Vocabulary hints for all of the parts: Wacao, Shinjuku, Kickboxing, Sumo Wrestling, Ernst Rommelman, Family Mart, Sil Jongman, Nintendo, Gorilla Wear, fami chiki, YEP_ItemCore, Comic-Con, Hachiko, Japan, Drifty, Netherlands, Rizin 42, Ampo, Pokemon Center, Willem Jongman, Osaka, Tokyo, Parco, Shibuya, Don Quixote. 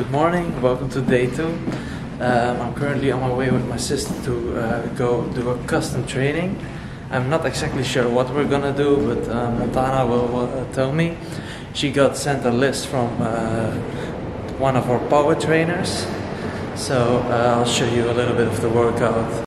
Good morning, welcome to day 2. I'm currently on my way with my sister to go do a custom training. I'm not exactly sure what we're gonna do, but Montana will tell me. She got sent a list from one of our power trainers, so I'll show you a little bit of the workout.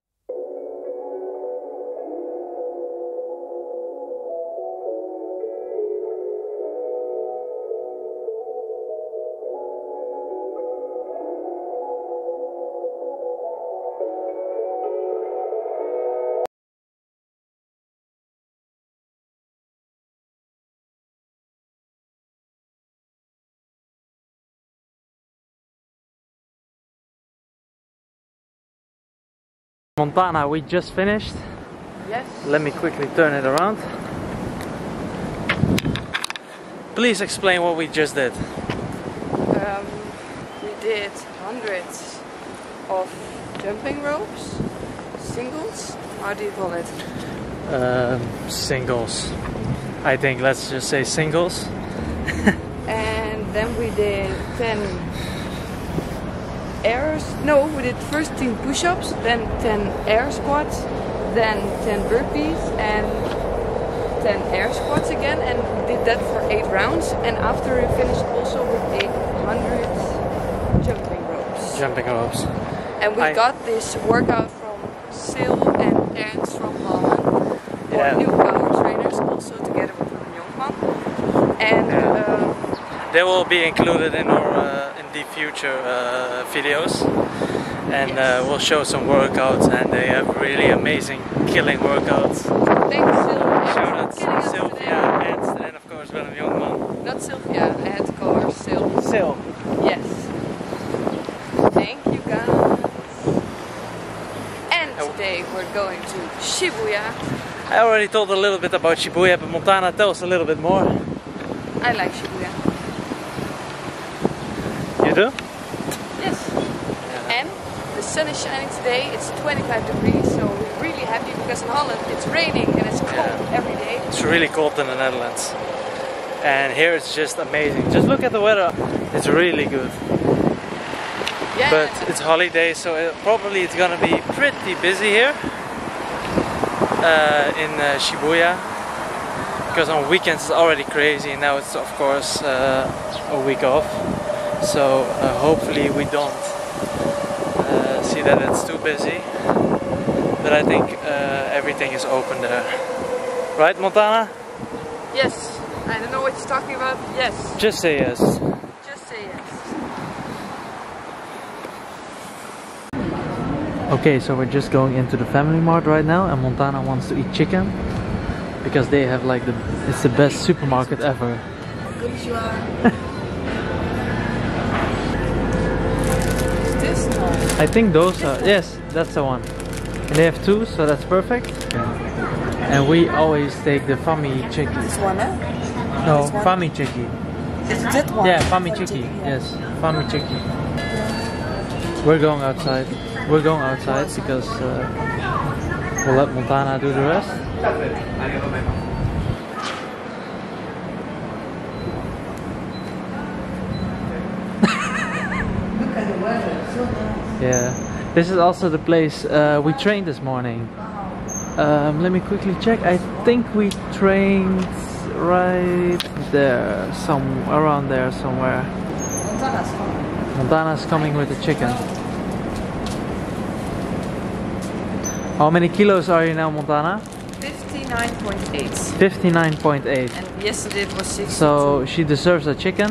Montana, we just finished. Yes. Let me quickly turn it around. Please explain what we just did. We did hundreds of jumping ropes, singles. How do you call it? Singles. I think let's just say singles. And then we did 10. Airs, no, we did first 10 push-ups, then 10 air squats, then 10 burpees and 10 air squats again, and we did that for 8 rounds, and after we finished also with 800 jumping ropes. And we got this workout from Sil and Ernst Rommelman, our new power trainers, also together with Sil Jongman, and they will be included in our the future videos, and yes, we'll show some workouts, and they have really amazing killing workouts. Thanks, Sylvia. So Sylvia, and of course Willem Jongman. Not Sylvia, I had to call her Sil. Sil. Yes. Thank you guys. And today we're going to Shibuya. I already told a little bit about Shibuya, but Montana, tell us a little bit more. I like Shibuya. Do? Yes, and the sun is shining today, it's 25 degrees, so we're really happy because in Holland it's raining and it's cold every day. It's really cold in the Netherlands, and here it's just amazing. Just look at the weather, it's really good. Yeah. But it's holiday, so probably it's gonna be pretty busy here in Shibuya, because on weekends it's already crazy, and now it's of course a week off. So hopefully we don't see that it's too busy, but I think everything is open there. Right, Montana? Yes. I don't know what you're talking about. Yes. Just say yes. Just say yes. Okay, so we're just going into the Family Mart right now, and Montana wants to eat chicken because they have like it's the best supermarket ever. Konnichiwa. I think those are, yes, that's the one. And they have 2, so that's perfect. And we always take the fami chiki. This one, eh? No, fami chiki. Is that one? Yeah, fami chiki. Yes, fami chiki. We're going outside. We're going outside because we'll let Montana do the rest. Look at the weather. Yeah, this is also the place we trained this morning. Let me quickly check. I think we trained right there, around there somewhere. Montana's coming with the chicken. How many kilos are you now, Montana? 59.8. 59.8. And yesterday it was 60. So she deserves a chicken.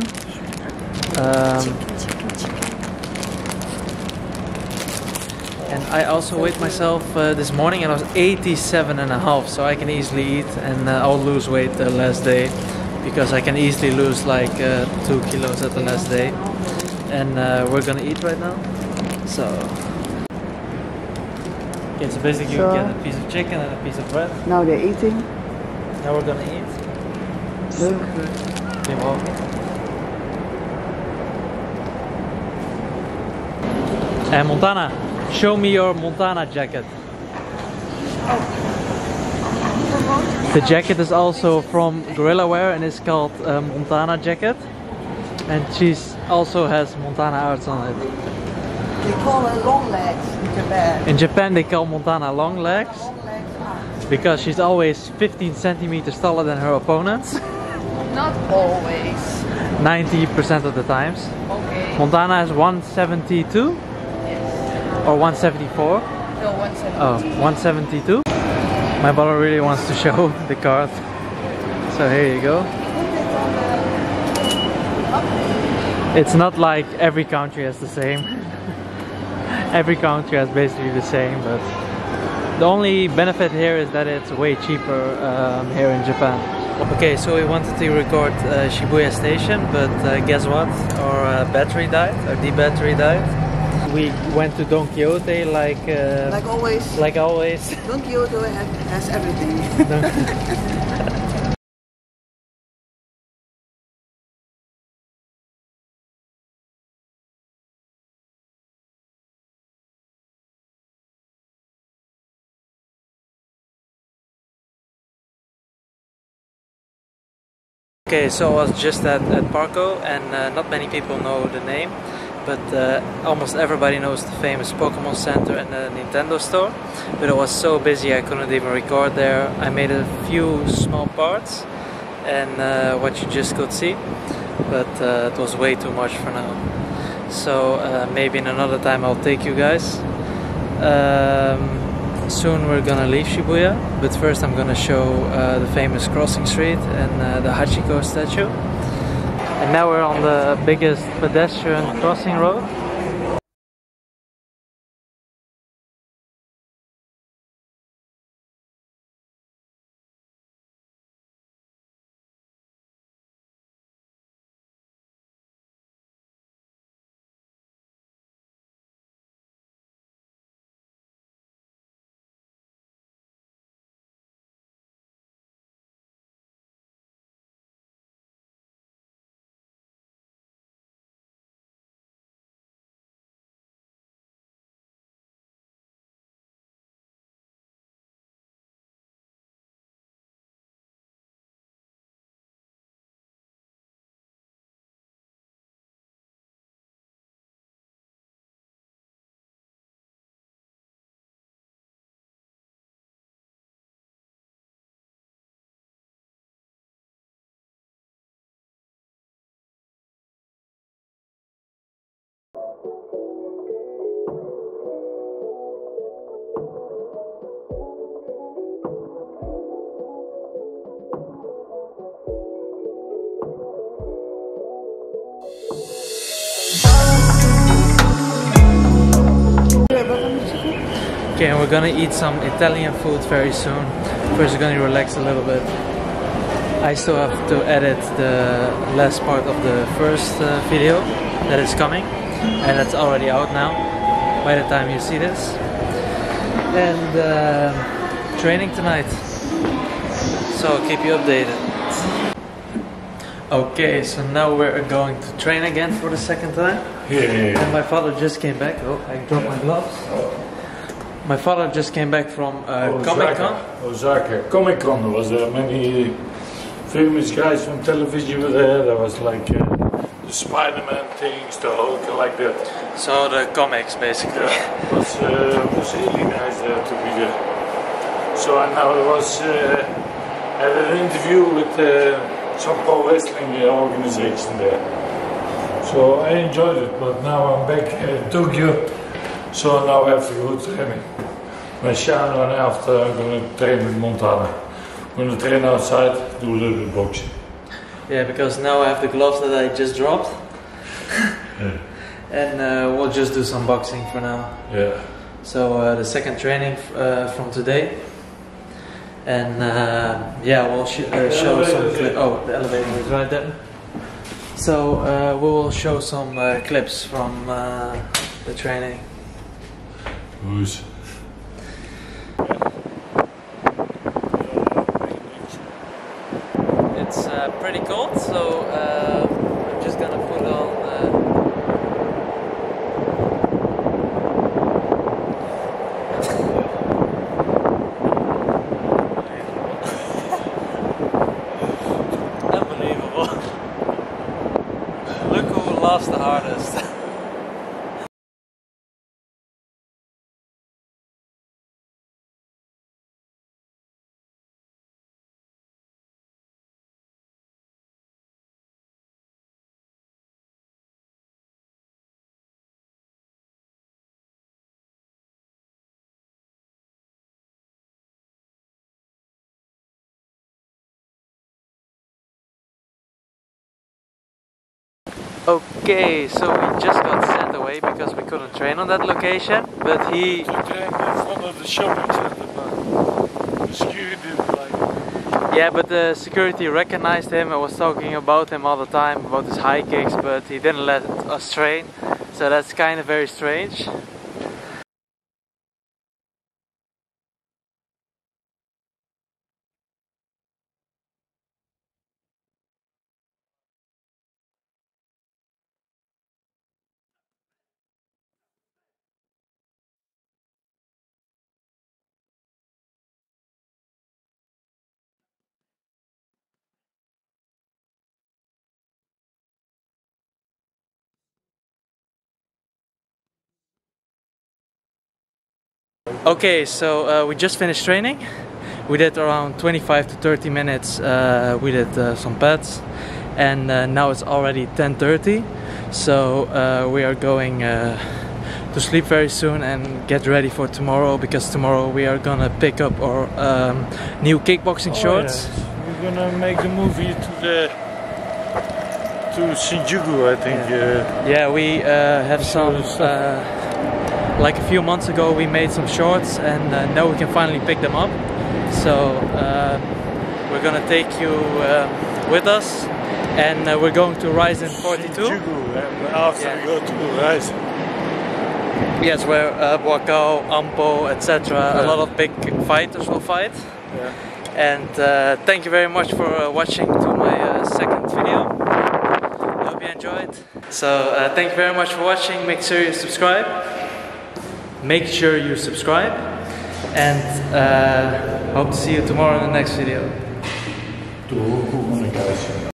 And I also weighed myself this morning, and I was 87.5, so I can easily eat, and I'll lose weight the last day, because I can easily lose like 2 kilos at the last day. And we're gonna eat right now. So, okay, so basically you get a piece of chicken and a piece of bread. Now they're eating. Now we're gonna eat. Look. Okay, well. And Montana. Show me your Montana jacket. Oh. The jacket is also from Gorilla Wear, and it's called Montana jacket. And she's also has Montana arts on it. They call it long legs in Japan. In Japan they call Montana long legs, because she's always 15 centimeters taller than her opponents. Not always. 90% of the times. Okay. Montana is 172? Yes. Or 174? No, 172. Oh, 172? My brother really wants to show the card. So here you go. It's not like every country has the same. Every country has basically the same, but the only benefit here is that it's way cheaper here in Japan. Okay, so we wanted to record Shibuya Station, but guess what? Our battery died, or the battery died. We went to Don Quixote like always. Like always. Don Quixote has everything. Okay, so I was just at Parco, and not many people know the name, but almost everybody knows the famous Pokemon Center and the Nintendo store. But it was so busy I couldn't even record there. I made a few small parts and what you just could see, but it was way too much for now. So maybe in another time I'll take you guys. Soon we're gonna leave Shibuya, but first I'm gonna show the famous crossing street and the Hachiko statue. And now we're on the biggest pedestrian crossing road. Okay, and we're gonna eat some Italian food very soon. First we're gonna relax a little bit. I still have to edit the last part of the first video that is coming, and that's already out now by the time you see this. And training tonight, so I'll keep you updated. Okay, so now we're going to train again for the second time. Yeah. And my father just came back. Oh, I dropped my gloves. Oh. My father just came back from Comic-Con. Osaka. Comic-Con was there. Many famous guys from television were there. There was like the Spider-Man things, the Hulk, like that. So the comics, basically. Yeah. It was really nice to be there. So I now was had an interview with Sumo Wrestling organization there. So I enjoyed it, but now I'm back in Tokyo. So now I have to go training. When Shana and after I'm gonna train with Montana. I'm gonna train outside, do a little bit of boxing. Yeah, because now I have the gloves that I just dropped. Yeah. And we'll just do some boxing for now. Yeah. So the second training from today. And yeah, we'll show some clips. Oh, the elevator is right there. So we will show some clips from the training. Who's? It's pretty cold, so I'm just gonna put on unbelievable. Look who lost the list. Okay, so we just got sent away because we couldn't train on that location, but he... To train in front of the shopping center, but the security didn't like it. Yeah, but the security recognized him and was talking about him all the time, about his high kicks, but he didn't let us train, so that's kind of very strange. Okay, so we just finished training. We did around 25 to 30 minutes. We did some pads, and now it's already 10:30. So we are going to sleep very soon and get ready for tomorrow, because tomorrow we are gonna pick up our new kickboxing shorts. Yes. We're gonna make the movie to the. To Shinjuku, I think. Yeah, yeah, we have some. Like a few months ago we made some shorts, and now we can finally pick them up. So we're gonna take you with us, and we're going to Rizin 42. After we go to Rizin. Yes, where Wacao, Ampo, etc. A lot of big fighters will fight. Yeah. And thank you very much for watching to my second video. I hope you enjoyed. So thank you very much for watching. Make sure you subscribe. Make sure you subscribe, and hope to see you tomorrow in the next video.